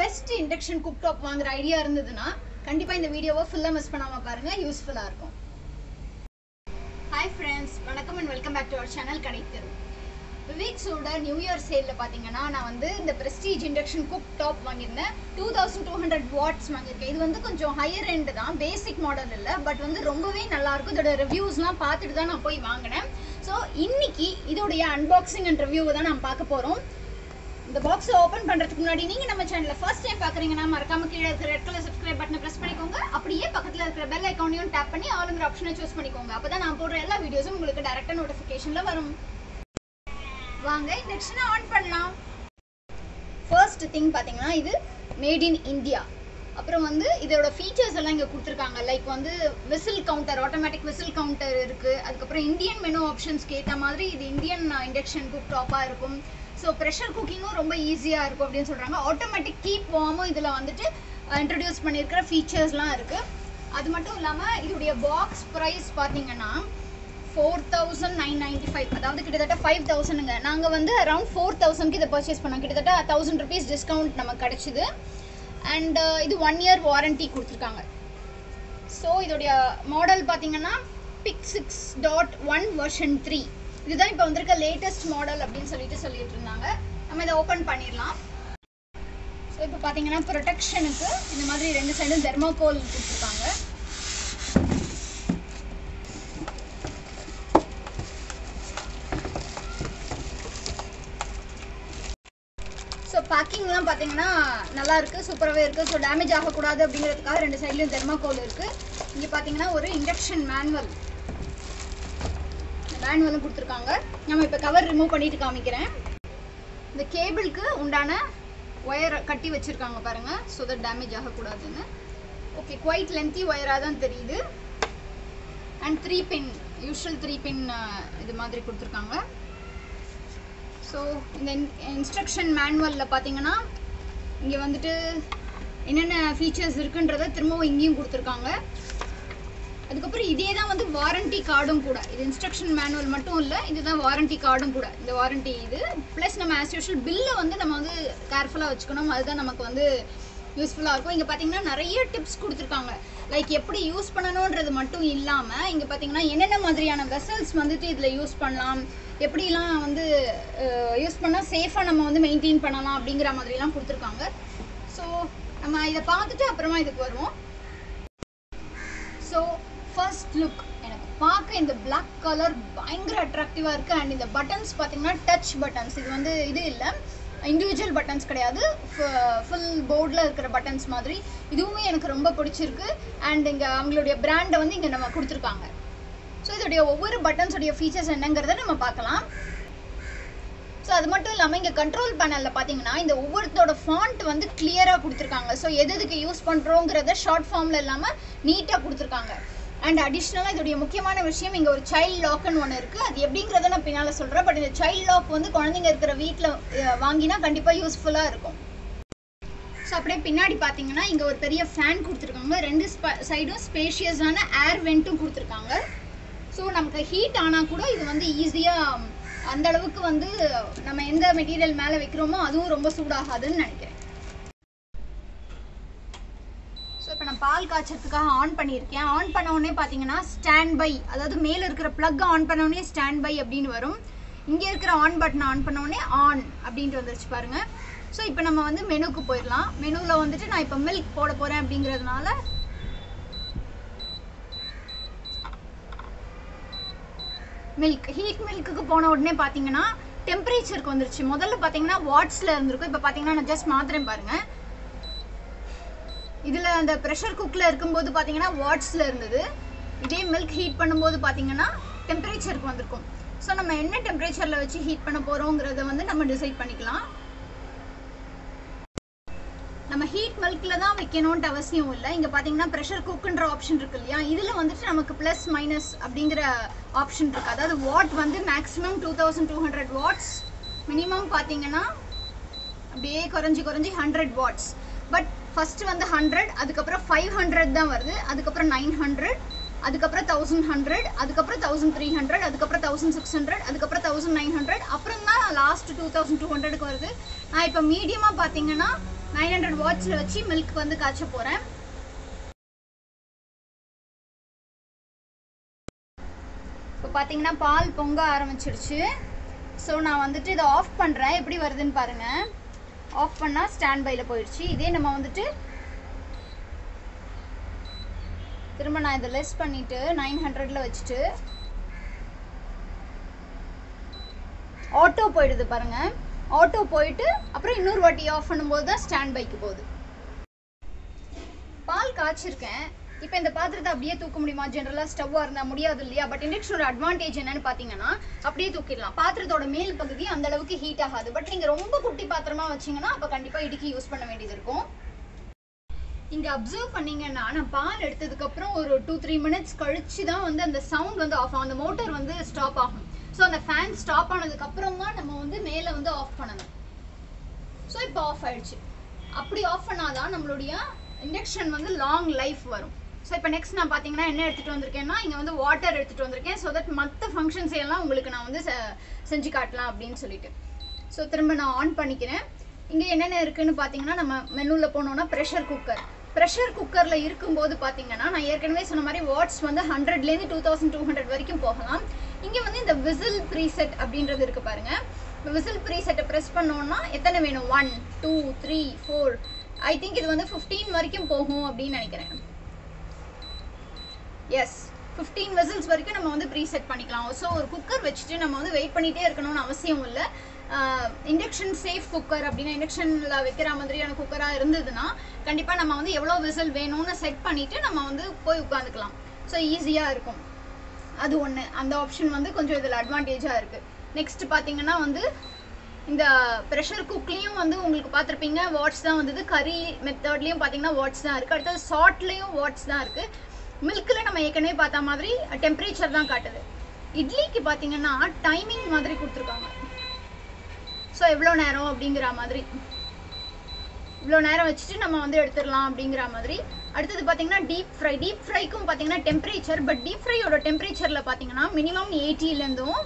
best induction cooktop வாங்குற idea இருந்ததுன்னா கண்டிப்பா இந்த வீடியோவை ஃபுல்லா மிஸ் பண்ணாம பாருங்க, யூஸ்ஃபுல்லா இருக்கும். ஹாய் फ्रेंड्स, வணக்கம் and welcome back to our channel கடை தெரு. விவேக்ஸோட நியூ இயர் சேல்ல பாத்தீங்கன்னா நான் வந்து இந்த Prestige induction cooktop வாங்கியிருந்தேன். 2200 watts வாங்கியிருக்கேன். இது வந்து கொஞ்சம் ஹையர் எண்ட் தான், பேசிக் மாடல் இல்ல, பட் வந்து ரொம்பவே நல்லா இருக்கு. இதோட ரிவ்யூஸ்லாம் பார்த்துட்டு தான் நான் போய் வாங்குனேன். சோ இன்னைக்கு இதோட அன்பாக்சிங் அண்ட் ரிவ்யூவை தான் நான் பார்க்க போறோம். இந்த பாக்ஸ் ஓபன் பண்றதுக்கு முன்னாடி நீங்க நம்ம சேனலை ஃபர்ஸ்ட் டைம் பாக்குறீங்கன்னா மறக்காம கீழ இருக்கிற ரெட் கலர் Subscribe பட்டனை பிரஸ் பண்ணிக்கோங்க. அப்படியே பக்கத்துல இருக்கிற பெல் ஐகானையும் டாப் பண்ணி ஆல்ங்கிற ஆப்ஷனை சூஸ் பண்ணிக்கோங்க. அப்பதான் நான் போடுற எல்லா வீடியோஸும் உங்களுக்கு டைரக்டா நோட்டிஃபிகேஷன்ல வரும். வாங்க இண்டக்ஷனை ஆன் பண்ணலாம். ஃபர்ஸ்ட் திங் பாத்தீங்கன்னா இது மேட் இன் இந்தியா. அப்புறம் வந்து இதோட ஃபீச்சர்ஸ் எல்லாம் இங்கே கொடுத்துருக்காங்க. லைக் வந்து whistle counter, automatic whistle counter இருக்குது. அதுக்கப்புறம் இந்தியன் மெனு ஆப்ஷன்ஸ்க்கு ஏற்ற மாதிரி இது இந்தியன் இண்டக்ஷன் குக் டாப்பாக இருக்கும். ஸோ ப்ரெஷர் குக்கிங்கும் ரொம்ப ஈஸியாக இருக்கும் அப்படின்னு சொல்கிறாங்க. ஆட்டோமேட்டிக் கீப் வார்மும் இதில் வந்துட்டு இன்ட்ரடியூஸ் பண்ணியிருக்கிற ஃபீச்சர்ஸ்லாம் இருக்குது. அது மட்டும் இல்லாமல் இதோடைய பாக்ஸ் ப்ரைஸ் பார்த்தீங்கன்னா 4995, அதாவது கிட்டத்தட்ட 5000ங்க. நாங்கள் வந்து அரௌண்ட் 4000க்கு இதை பர்ச்சேஸ் பண்ணோம். கிட்டத்தட்ட 1000 rupees டிஸ்கவுண்ட் நமக்கு கிடச்சிது. அண்ட் இது 1 year வாரண்டி கொடுத்துருக்காங்க. ஸோ இதோடைய மாடல் பார்த்தீங்கன்னா PIC 6.1 version 3. இதுதான் இப்போ வந்திருக்க லேட்டஸ்ட் மாடல் அப்படின்னு சொல்லிட்டு இருந்தாங்க. நம்ம இதை ஓப்பன் பண்ணிடலாம். ஸோ இப்போ பார்த்தீங்கன்னா ப்ரொடெக்ஷனுக்கு இந்த மாதிரி 2 சைடும் தெர்மாகோல் கொடுத்துருக்காங்க. ஸோ பேக்கிங்லாம் பார்த்தீங்கன்னா நல்லா இருக்குது, சூப்பராகவே இருக்குது. ஸோ டேமேஜ் ஆகக்கூடாது அப்படிங்கிறதுக்காக 2 சைட்லையும் தெர்மாகோல் இருக்குது. இங்கே பார்த்தீங்கன்னா ஒரு இண்டக்ஷன் மேனுவலும் கொடுத்துருக்காங்க. நம்ம இப்போ கவர் ரிமூவ் பண்ணிட்டு காமிக்கிறேன். இந்த கேபிளுக்கு உண்டான ஒயரை கட்டி வச்சுருக்காங்க பாருங்கள், ஸோ தட் டேமேஜ் ஆகக்கூடாதுன்னு. ஓகே, குவைட் லென்த்தி ஒயராக தான் தெரியுது. அண்ட் 3 pin, யூஸ்வல் 3 pin இது மாதிரி கொடுத்துருக்காங்க. ஸோ இந்த இன்ஸ்ட்ரக்ஷன் மேனுவலில் பார்த்தீங்கன்னா இங்கே வந்துட்டு என்னென்ன ஃபீச்சர்ஸ் இருக்குன்றதை திரும்பவும் இங்கேயும் கொடுத்துருக்காங்க. அதுக்கப்புறம் இதே தான் வந்து வாரண்டி கார்டும் கூட. இது இன்ஸ்ட்ரக்ஷன் மேனுவல் மட்டும் இல்லை, இதுதான் வாரண்டி கார்டும் கூட. இந்த வாரண்டி இது ப்ளஸ் நம்ம ஆஸ் யூஷுவல் பில்லை வந்து நம்ம வந்து கேர்ஃபுல்லாக வச்சுக்கணும். அதுதான் நமக்கு வந்து யூஸ்ஃபுல்லாக இருக்கும். இங்கே பார்த்தீங்கன்னா நிறைய டிப்ஸ் கொடுத்துருக்காங்க. லைக் எப்படி யூஸ் பண்ணணுன்றது மட்டும் இல்லாமல் இங்கே பார்த்தீங்கன்னா என்னென்ன மாதிரியான வெசல்ஸ் வந்துட்டு இதில் யூஸ் பண்ணலாம், எப்படிலாம் வந்து யூஸ் பண்ணால் சேஃபாக நம்ம வந்து மெயின்டைன் பண்ணலாம் அப்படிங்கிற மாதிரிலாம் கொடுத்துருக்காங்க. ஸோ நம்ம இதை பார்த்துட்டு அப்புறமா இதுக்கு வருவோம். ஸோ ஃபர்ஸ்ட் லுக் எனக்கு பார்க்க இந்த பிளாக் கலர் பயங்கர அட்ராக்டிவாக இருக்குது. அண்ட் இந்த பட்டன்ஸ் பார்த்திங்கன்னா டச் பட்டன்ஸ். இது வந்து இது இல்லை, இண்டிவிஜுவல் பட்டன்ஸ் கிடையாது, ஃபுல் போர்டில் இருக்கிற பட்டன்ஸ் மாதிரி. இதுவுமே எனக்கு ரொம்ப பிடிச்சிருக்கு. அண்ட் இங்கே அவங்களுடைய பிராண்டை வந்து இங்கே நம்ம கொடுத்துருக்காங்க. ஸோ இதோடைய ஒவ்வொரு பட்டன்ஸோடைய ஃபீச்சர்ஸ் என்னங்கிறத நம்ம பார்க்கலாம். ஸோ அது மட்டும் இல்லாமல் இங்கே கண்ட்ரோல் பேனலில் பார்த்தீங்கன்னா இந்த ஒவ்வொருத்தோட ஃபாண்ட் வந்து கிளியராக கொடுத்துருக்காங்க. ஸோ எதுக்கு யூஸ் பண்ணுறோங்கிறத ஷார்ட் ஃபார்மில் இல்லாமல் நீட்டாக கொடுத்துருக்காங்க. அண்ட் அடிஷ்னலாக இதோடைய முக்கியமான விஷயம் இங்கே ஒரு சைல்ட் லாக்னு ஒன்று இருக்குது. அது எப்படிங்கிறத நான் பின்னால் சொல்கிறேன். பட் இந்த சைல்ட் லாக் வந்து குழந்தைங்க இருக்கிற வீட்டில் வாங்கினா கண்டிப்பாக யூஸ்ஃபுல்லாக இருக்கும். ஸோ அப்படியே பின்னாடி பார்த்தீங்கன்னா இங்கே ஒரு பெரிய ஃபேன் கொடுத்துருக்காங்க. 2 சைடும் ஸ்பேஷியஸான ஏர் வெண்ட்டும் கொடுத்துருக்காங்க. ஸோ நமக்கு ஹீட் ஆனால் கூட இது வந்து ஈஸியாக அந்தளவுக்கு வந்து நம்ம எந்த மெட்டீரியல் மேலே வைக்கிறோமோ அதுவும் ரொம்ப சூடாகாதுன்னு நினைக்கிறேன். ஸோ இப்போ நான் பால் காய்ச்சறதுக்காக ஆன் பண்ணியிருக்கேன். ஆன் பண்ணவுடனே பார்த்தீங்கன்னா ஸ்டாண்ட் பை, அதாவது மேலே இருக்கிற ப்ளக் ஆன் பண்ணவுடனே ஸ்டாண்ட் பை அப்படின்னு வரும். இங்கே இருக்கிற ஆன் பட்டனை ஆன் பண்ணவுடனே ஆன் அப்படின்ட்டு வந்துருச்சு பாருங்கள். ஸோ இப்போ நம்ம வந்து மெனுக்கு போயிடலாம். மெனுவில் வந்துட்டு நான் இப்போ மில்க் போட போகிறேன் அப்படிங்கிறதுனால மில்க், ஹீட் மில்க்குக்கு போன உடனே பார்த்தீங்கன்னா டெம்பரேச்சருக்கு வந்துருச்சு. முதல்ல பார்த்தீங்கன்னா வாட்ஸில் இருந்திருக்கும், இப்போ பார்த்தீங்கன்னா நான் ஜஸ்ட் மாத்திரம் பாருங்கள். இதில் அந்த ப்ரெஷர் குக்கில் இருக்கும்போது பார்த்தீங்கன்னா வாட்ஸில் இருந்தது. இதே மில்க் ஹீட் பண்ணும்போது பார்த்தீங்கன்னா டெம்பரேச்சருக்கு வந்திருக்கும். ஸோ நம்ம என்ன டெம்பரேச்சரில் வச்சு ஹீட் பண்ண போகிறோங்கிறத வந்து நம்ம டிசைட் பண்ணிக்கலாம். நம்ம ஹீட் மில்கில் தான் வைக்கணும்ன்ட்டு அவசியம் இல்லை. இங்கே பார்த்தீங்கன்னா ப்ரெஷர் குக்குன்ற ஆப்ஷன் இருக்குது இல்லையா, இதில் வந்துட்டு நமக்கு ப்ளஸ் மைனஸ் அப்படிங்கிற ஆப்ஷன் இருக்குது. அதாவது வாட் வந்து மேக்ஸிமம் 2200 watts, மினிமம் பார்த்தீங்கன்னா அப்படியே குறைஞ்சி 100 watts. பட் ஃபஸ்ட்டு வந்து 100, அதுக்கப்புறம் 500 தான் வருது, அதுக்கப்புறம் 900, அதுக்கப்புறம் 1100, அதுக்கப்புறம் 1300, அதுக்கப்புறம் 1600, அதுக்கப்புறம் 1900, அப்புறம் தான் லாஸ்ட் 2200க்கு வருது. நான் இப்போ மீடியமாக பார்த்தீங்கன்னா 900 watts வச்சு milk வந்து காய்ச்ச போறேன். இப்போ பாத்தீங்கன்னா பால் பொங்க ஆரம்பிச்சிடுச்சு. சோ நான் வந்துட்டு இத ஆஃப் பண்றேன். எப்படி வருதுன்னு பாருங்க. ஆஃப் பண்ணா ஸ்டாண்ட் பைல போயிடுச்சு. இதே நம்ம வந்துட்டு திரும்ப நான் இத லெஸ் பண்ணிட்டு 900ல வச்சிட்டு ஆட்டோ போயிடுது பாருங்க. ஆட்டோ போயிட்டு அப்புறம் இன்னொரு வாட்டி ஆஃப் பண்ணும்போது தான் ஸ்டாண்ட் பைக்கு போகுது. பால் காய்ச்சிருக்கேன். இப்போ இந்த பாத்திரத்தை அப்படியே தூக்க முடியுமா? ஜென்ரலாக ஸ்டவ்வாக இருந்தால் முடியாது இல்லையா? பட் இண்டக்ஷனோட அட்வான்டேஜ் என்னன்னு பார்த்தீங்கன்னா அப்படியே தூக்கிடலாம். பாத்திரத்தோட மேல் பகுதி அந்த அளவுக்கு ஹீட் ஆகாது. பட் நீங்கள் ரொம்ப குட்டி பாத்திரமாக வச்சிங்கன்னா அப்போ கண்டிப்பாக இடுக்கி யூஸ் பண்ண வேண்டியது இருக்கும். இங்கே அப்சர்வ் பண்ணிங்கன்னா நான் பால் எடுத்ததுக்கப்புறம் ஒரு 2-3 மினிட்ஸ் கழிச்சு தான் வந்து அந்த சவுண்ட் வந்து ஆஃப் ஆகும். அந்த மோட்டர் வந்து ஸ்டாப் ஆகும். ஸோ அந்த ஃபேன் ஸ்டாப் ஆனதுக்கப்புறம் தான் நம்ம வந்து மேலே வந்து ஆஃப் பண்ணணும். ஸோ இப்போ ஆஃப் ஆயிடுச்சு. அப்படி ஆஃப் பண்ணாதான் நம்மளுடைய இண்டக்ஷன் வந்து லாங் லைஃப் வரும். ஸோ இப்போ நெக்ஸ்ட் நான் பார்த்தீங்கன்னா என்ன எடுத்துகிட்டு வந்திருக்கேன்னா இங்கே வந்து வாட்டர் எடுத்துகிட்டு வந்திருக்கேன். ஸோ தட் மற்ற ஃபங்க்ஷன்ஸ் எல்லாம் உங்களுக்கு நான் வந்து செஞ்சு காட்டலாம் அப்படின்னு சொல்லிட்டு. ஸோ திரும்ப நான் ஆன் பண்ணிக்கிறேன். இங்கே என்னென்ன இருக்குன்னு பார்த்தீங்கன்னா நம்ம மெனுவில் போனோன்னா ப்ரெஷர் குக்கர். ப்ரெஷர் குக்கரில் இருக்கும்போது பார்த்தீங்கன்னா நான் ஏற்கனவே சொன்ன மாதிரி வாட்ஸ் வந்து 100லேருந்து 2200 வரைக்கும் போகலாம். இங்கே வந்து இந்த விசில் ப்ரீசெட் அப்படின்றது இருக்குது பாருங்கள். இப்போ விசில் ப்ரீசெட்டை ப்ரெஸ் பண்ணோன்னா எத்தனை வேணும்? 1 2 3 4 ஐ திங்க் இது வந்து 15 வரைக்கும் போகும் அப்படின்னு நினைக்கிறேன். எஸ், 15 விசில்ஸ் வரைக்கும் நம்ம வந்து ப்ரீசெட் பண்ணிக்கலாம். ஸோ ஒரு குக்கர் வச்சுட்டு நம்ம வந்து வெயிட் பண்ணிகிட்டே இருக்கணும்னு அவசியம் இல்லை. இண்டக்ஷன் சேஃப் குக்கர் அப்படின்னா இண்டக்ஷனில் வைக்கிற மாதிரியான குக்கராக இருந்ததுன்னா கண்டிப்பாக நம்ம வந்து எவ்வளோ விசில் வேணும்னு செட் பண்ணிவிட்டு நம்ம வந்து போய் உட்காந்துக்கலாம். ஸோ ஈஸியாக இருக்கும். அது ஒன்று, அந்த ஆப்ஷன் வந்து கொஞ்சம் இதில் அட்வான்டேஜாக இருக்குது. நெக்ஸ்ட்டு பார்த்தீங்கன்னா வந்து இந்த ப்ரெஷர் குக்லேயும் வந்து உங்களுக்கு பார்த்துருப்பீங்க வாட்ஸ் தான் வந்தது. கறி மெத்தட்லேயும் பார்த்தீங்கன்னா வாட்ஸ் தான் இருக்குது. அடுத்தது சால்ட்லேயும் வாட்ஸ் தான் இருக்குது. மில்கில் நம்ம ஏற்கனவே பார்த்தா மாதிரி டெம்பரேச்சர் தான் காட்டுது. இட்லிக்கு பார்த்தீங்கன்னா டைமிங் மாதிரி கொடுத்துருக்காங்க. ஸோ எவ்வளோ நேரம் அப்படிங்கிற மாதிரி இவ்வளோ நேரம் வச்சுட்டு நம்ம வந்து எடுத்துடலாம் அப்படிங்கிற மாதிரி. அடுத்தது பார்த்தீங்கன்னா டீப் ஃப்ரை. டீப் ஃப்ரைக்கும் பார்த்தீங்கன்னா டெம்பரேச்சர். பட் டீப் ஃப்ரையோட டெம்பரேச்சரில் பார்த்தீங்கன்னா மினிமம் 80லேருந்தும்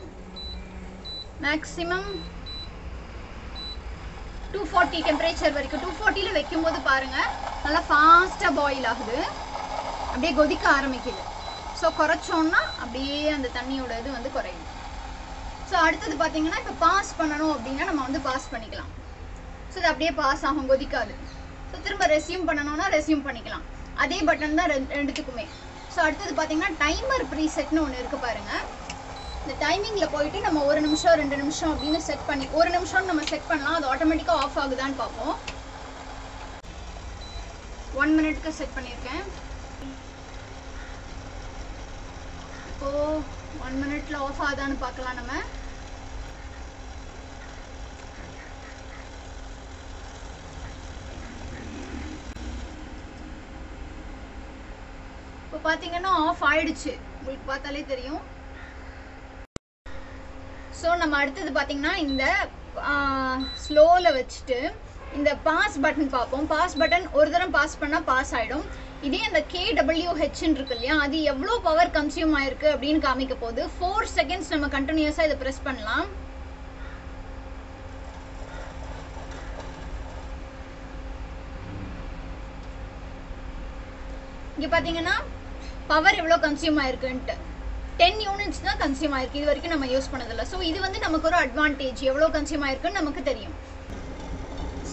மேக்ஸிமம் 240 டெம்பரேச்சர் வரைக்கும். 240ல வைக்கும்போது பாருங்கள் நல்லா ஃபாஸ்ட்டாக பாயில் ஆகுது. அப்படியே கொதிக்க ஆரம்பிக்குது. ஸோ குறைச்சோன்னா அப்படியே அந்த தண்ணியோட இது வந்து குறையுது. ஸோ அடுத்தது பார்த்தீங்கன்னா இப்போ பாஸ் பண்ணணும் அப்படின்னா நம்ம வந்து பாஸ் பண்ணிக்கலாம். ஸோ இது அப்படியே பாஸ் ஆகும், கொதிக்காது. ஸோ திரும்ப ரெஸ்யூம் பண்ணணும்னா ரெஸ்யூம் பண்ணிக்கலாம். அதே பட்டன் தான் ரெண்டுத்துக்குமே. ஸோ அடுத்தது பார்த்தீங்கன்னா டைமர் ப்ரீசெட்னு ஒன்று இருக்குது பாருங்கள். இந்த டைமிங்கில் போயிட்டு நம்ம 1 நிமிஷம் 2 நிமிஷம் அப்படின்னு செட் பண்ணி 1 நிமிஷம்னு நம்ம செட் பண்ணலாம். அது ஆட்டோமேட்டிக்காக ஆஃப் ஆகுதான்னு பார்ப்போம். 1 மினிட்க்கு செட் பண்ணியிருக்கேன். இப்போது 1 மினிட்ல ஆஃப் ஆகுதான்னு பார்க்கலாம். நம்ம இப்போ பார்த்தீங்கன்னா ஆஃப் ஆயிடுச்சு. உங்களுக்கு பார்த்தாலே தெரியும். ஸோ நம்ம அடுத்தது பார்த்தீங்கன்னா இந்த ஸ்லோவில் வச்சுட்டு இந்த பாஸ் பட்டன் பார்ப்போம். பாஸ் பட்டன் ஒரு தரம் பாஸ் பண்ணால் பாஸ் ஆகிடும். இதே அந்த KWHன்னு இருக்கு இல்லையா, அது எவ்வளோ பவர் கன்சியூம் ஆயிருக்கு அப்படின்னு காமிக்க போகுது. 4 செகண்ட்ஸ் நம்ம கண்டினியூஸாக இதை ப்ரெஸ் பண்ணலாம். இங்கே பார்த்தீங்கன்னா பவர் எவ்வளோ கன்சியூம் ஆயிருக்குன்ட்டு 10 யூனிட்ஸ் தான் கன்சியூம் ஆயிருக்கு. இது வரைக்கும் நம்ம யூஸ் பண்ணதில்லை. ஸோ இது வந்து நமக்கு ஒரு அட்வான்டேஜ். எவ்வளோ கன்சியூம் ஆயிருக்குன்னு நமக்கு தெரியும்.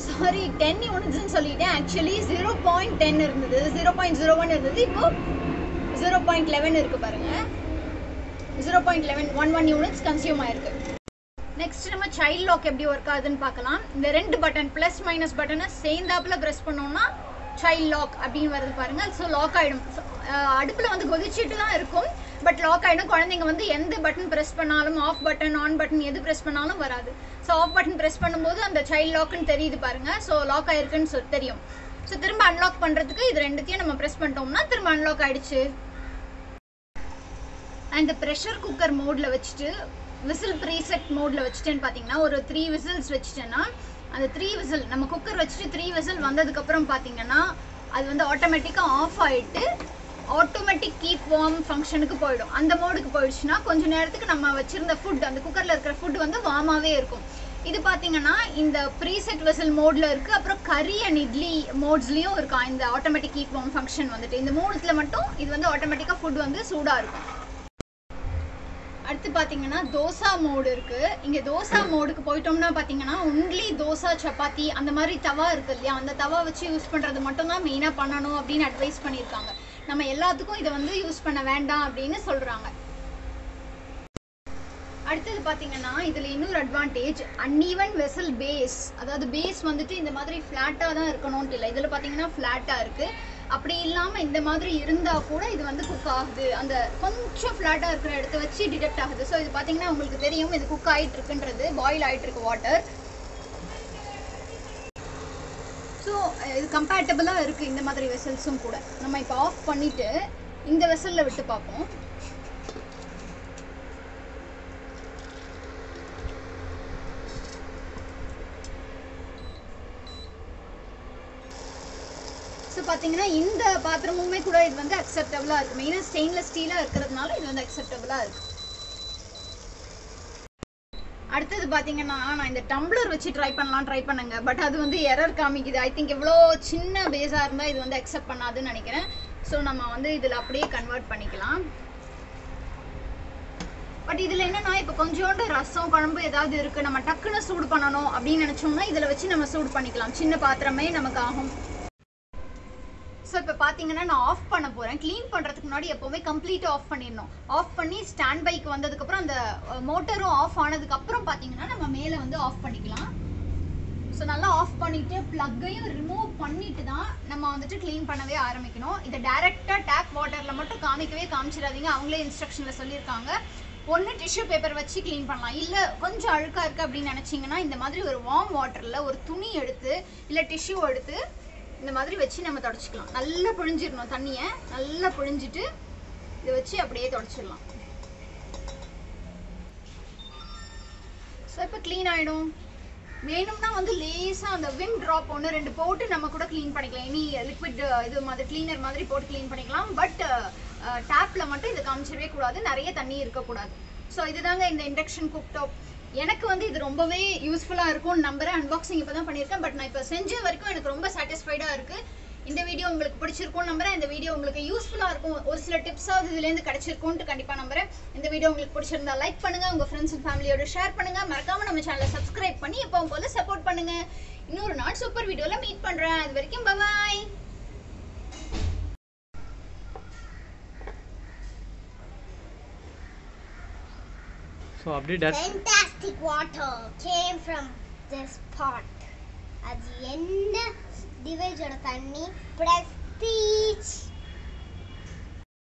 சாரி, 10 யூனிட்ஸ்ன்னு சொல்லிட்டேன். ஆக்சுவலி 0.10 இருந்தது, 0.01 இருந்தது, இப்போ 0.11 இருக்கு பாருங்க. 0.11 11 யூனிட்ஸ் கன்சியூம் ஆயிருக்கு. நெக்ஸ்ட் நம்ம சைல்ட் லாக் எப்படி ஒர்க் ஆகுதுன்னு பார்க்கலாம். இந்த 2 பட்டன் பிளஸ் மைனஸ் பட்டனை சேர்ந்தாப்புல ப்ரெஸ் பண்ணோம்னா சைல்ட் லாக் அப்படின்னு வருது பாருங்க. ஸோ லாக் ஆகிடும். அடுப்பில் வந்து கொதிச்சுட்டு தான் இருக்கும், பட் லாக் ஆகிடும். குழந்தைங்க வந்து எந்த பட்டன் ப்ரெஸ் பண்ணாலும் ஆஃப் பட்டன் ஆன் பட்டன் எது ப்ரெஸ் பண்ணாலும் வராது. ஸோ ஆஃப் பட்டன் ப்ரெஸ் பண்ணும்போது அந்த சைல்ட் லாக்குன்னு தெரியுது பாருங்க. ஸோ லாக் ஆயிருக்குன்னு தெரியும். ஸோ திரும்ப அன்லாக் பண்ணுறதுக்கு இது ரெண்டுத்தையும் நம்ம ப்ரெஸ் பண்ணிட்டோம்னா திரும்ப அன்லாக் ஆயிடுச்சு. அந்த ப்ரெஷர் குக்கர் மோடில் வச்சுட்டு விசில் ப்ரீசெட் மோடில் வச்சுட்டேன்னு பார்த்தீங்கன்னா ஒரு 3 விசில்ஸ் வச்சுட்டேன்னா அந்த 3 விசில் நம்ம குக்கர் வச்சுட்டு 3 விசில் வந்ததுக்கப்புறம் பார்த்தீங்கன்னா அது வந்து ஆட்டோமேட்டிக்காக ஆஃப் ஆகிட்டு ஆட்டோமேட்டிக் கீப் வார்ம் ஃபங்க்ஷனுக்கு போயிடும். அந்த மோடுக்கு போயிடுச்சுன்னா கொஞ்சம் நேரத்துக்கு நம்ம வச்சுருந்த ஃபுட் அந்த குக்கரில் இருக்கிற ஃபுட் வந்து வார்மாகவே இருக்கும். இது பாத்தீங்கன்னா இந்த preset vessel மோட்ல இருக்கு. அப்புறம் curry and idli மோட்ஸ்லயும் இருக்கா இந்த automatic heat warm function வந்துட்டு. இந்த மூணுத்துல மட்டும் இது வந்து ஆட்டோமேட்டிக்கா ஃபுட் வந்து சூடா இருக்கும். அடுத்து பாத்தீங்கன்னா தோசை மோட் இருக்கு. இங்க தோசை மோடுக்கு போய்ட்டோம்னா பாத்தீங்கன்னா only தோசை சப்பாத்தி அந்த மாதிரி தவா இருக்கு இல்லையா, அந்த தவா வச்சு யூஸ் பண்றது மட்டும் தான் மெயினா பண்ணணும் அப்படின்னு அட்வைஸ் பண்ணிருக்காங்க. நம்ம எல்லாத்துக்கும் இத வந்து யூஸ் பண்ண வேண்டாம் அப்படினு சொல்றாங்க. அடுத்து பாத்தீங்கன்னா இதுல இன்னொரு அட்வான்டேஜ் uneven vessel base, அதாவது பேஸ் வந்துட்டு இந்த மாதிரி ஃப்ளாட்டா தான் இருக்கணும்னு இல்ல. இதுல பாத்தீங்கன்னா ஃப்ளாட்டா இருக்கு. அப்படி இல்லாம இந்த மாதிரி இருந்தா கூட இது வந்து குக் ஆகுது. அந்த கொஞ்சம் ஃப்ளாட்டா இருக்கிற இடத்தை வச்சு டிடெக்ட் ஆகுது. சோ இது பாத்தீங்கன்னா உங்களுக்கு தெரியும் இது குக் ஆயிட்டு இருக்குன்றது, பாயில் ஆயிட்டு இருக்கு வாட்டர். சோ இது கம்பேட்டபிளா இருக்கு இந்த மாதிரி வெசல்ஸும் கூட. நம்ம இப்போ ஆஃப் பண்ணிட்டு இந்த வெசல்ல விட்டு பார்ப்போம். பாத்தீங்கன்னா இந்த பாத்திரமுமே கூட இது வந்து அக்செப்டபிளா இருக்கு. மெயினா ஸ்டெயின்லெஸ் ஸ்டீலா இருக்கிறதுனால இது வந்து அக்செப்டபிளா இருக்கு. அடுத்து பாத்தீங்கன்னா நான் இந்த டம்ளர் வச்சு ட்ரை பண்ணுங்க. பட் அது வந்து எரர் காமிக்குது. ஐ திங்க் இவ்ளோ சின்ன பேஸா இருந்தா இது வந்து அக்செப்ட் பண்ணாதுன்னு நினைக்கிறேன். சோ நம்ம வந்து இதுல அப்படியே கன்வெர்ட் பண்ணிக்கலாம். பட் இதுல என்னன்னா இப்ப கொஞ்சோண்டு ரசம் குழம்பு ஏதாவது இருக்கு, நம்ம டக்குன்னு சூடு பண்ணணும் அப்படின்னு நினைச்சோம்னா இதுல வச்சு நம்ம சூடு பண்ணிக்கலாம். சின்ன பாத்திரமே நமக்கு ஆகும். ஸோ இப்போ பார்த்தீங்கன்னா நான் ஆஃப் பண்ண போகிறேன். க்ளீன் பண்ணுறதுக்கு முன்னாடி எப்போவுமே கம்ப்ளீட்டாக ஆஃப் பண்ணிடணும். ஆஃப் பண்ணி ஸ்டாண்ட் பைக்கு வந்ததுக்கப்புறம் அந்த மோட்டரும் ஆஃப் ஆனதுக்கப்புறம் பார்த்தீங்கன்னா நம்ம மேலே வந்து ஆஃப் பண்ணிக்கலாம். ஸோ நல்லா ஆஃப் பண்ணிவிட்டு ப்ளக்கையும் ரிமூவ் பண்ணிவிட்டு தான் நம்ம வந்துட்டு க்ளீன் பண்ணவே ஆரம்பிக்கணும். இதை டைரெக்டாக டேப் வாட்டரில் மட்டும் காமிச்சிடாதீங்க. அவங்களே இன்ஸ்ட்ரக்ஷனில் சொல்லியிருக்காங்க. ஒன்று டிஷ்யூ பேப்பர் வச்சு க்ளீன் பண்ணலாம், இல்லை கொஞ்சம் அழுக்காக இருக்குது அப்படின்னு நினச்சிங்கன்னா இந்த மாதிரி ஒரு வார்ம் வாட்டரில் ஒரு துணி எடுத்து இல்லை டிஷ்யூ எடுத்து இந்த மாதிரி வச்சு நம்ம தொடச்சிக்கலாம். நல்லா புழிஞ்சிடணும் தண்ணியை. நல்லா புழிஞ்சிட்டு இதை வச்சு அப்படியே தொடச்சிடலாம். ஸோ இப்போ க்ளீன் ஆகிடும். வேணும்னா வந்து லேசாக அந்த விம் ட்ராப் 1-2 போட்டு நம்ம கூட க்ளீன் பண்ணிக்கலாம். இனி லிக்விட் இது மாதிரி க்ளீனர் மாதிரி போட்டு க்ளீன் பண்ணிக்கலாம். பட் டேப்பில் மட்டும் இதை காமிச்சிடவே கூடாது, நிறைய தண்ணி இருக்கக்கூடாது. ஸோ இதுதாங்க இந்த இண்டக்ஷன் குக்டாப். எனக்கு வந்து இது ரொம்பவே யூஸ்ஃபுல்லாக இருக்கும்னு நம்புகிறேன். அன்பாக்சிங் இப்போ தான் பண்ணியிருக்கேன். பட் நான் இப்போ செஞ்ச வரைக்கும் எனக்கு ரொம்ப சாட்டிஸ்ஃபைடாக இருக்குது. இந்த வீடியோ உங்களுக்கு பிடிச்சிருக்கும்னு நம்புகிறேன். இந்த வீடியோ உங்களுக்கு யூஸ்ஃபுல்லாக இருக்கும். ஒரு சில டிப்ஸாவது இதுலேருந்து கிடைச்சிருக்கும்னு கண்டிப்பாக நம்புகிறேன். இந்த வீடியோ உங்களுக்கு பிடிச்சிருந்தா லைக் பண்ணுங்கள், உங்கள் ஃப்ரெண்ட்ஸ் அண்ட் ஃபேமிலியோடு ஷேர் பண்ணுங்கள். மறக்காமல் நம்ம சேனலை சப்ஸ்கிரைப் பண்ணி எப்பவும் போல சப்போர்ட் பண்ணுங்கள். இன்னொரு நாள் சூப்பர் வீடியோவில் மீட் பண்ணுறேன். அது வரைக்கும் பாய். So, fantastic water came from this pot. At the end, the village of Kadai Theru, Prestige.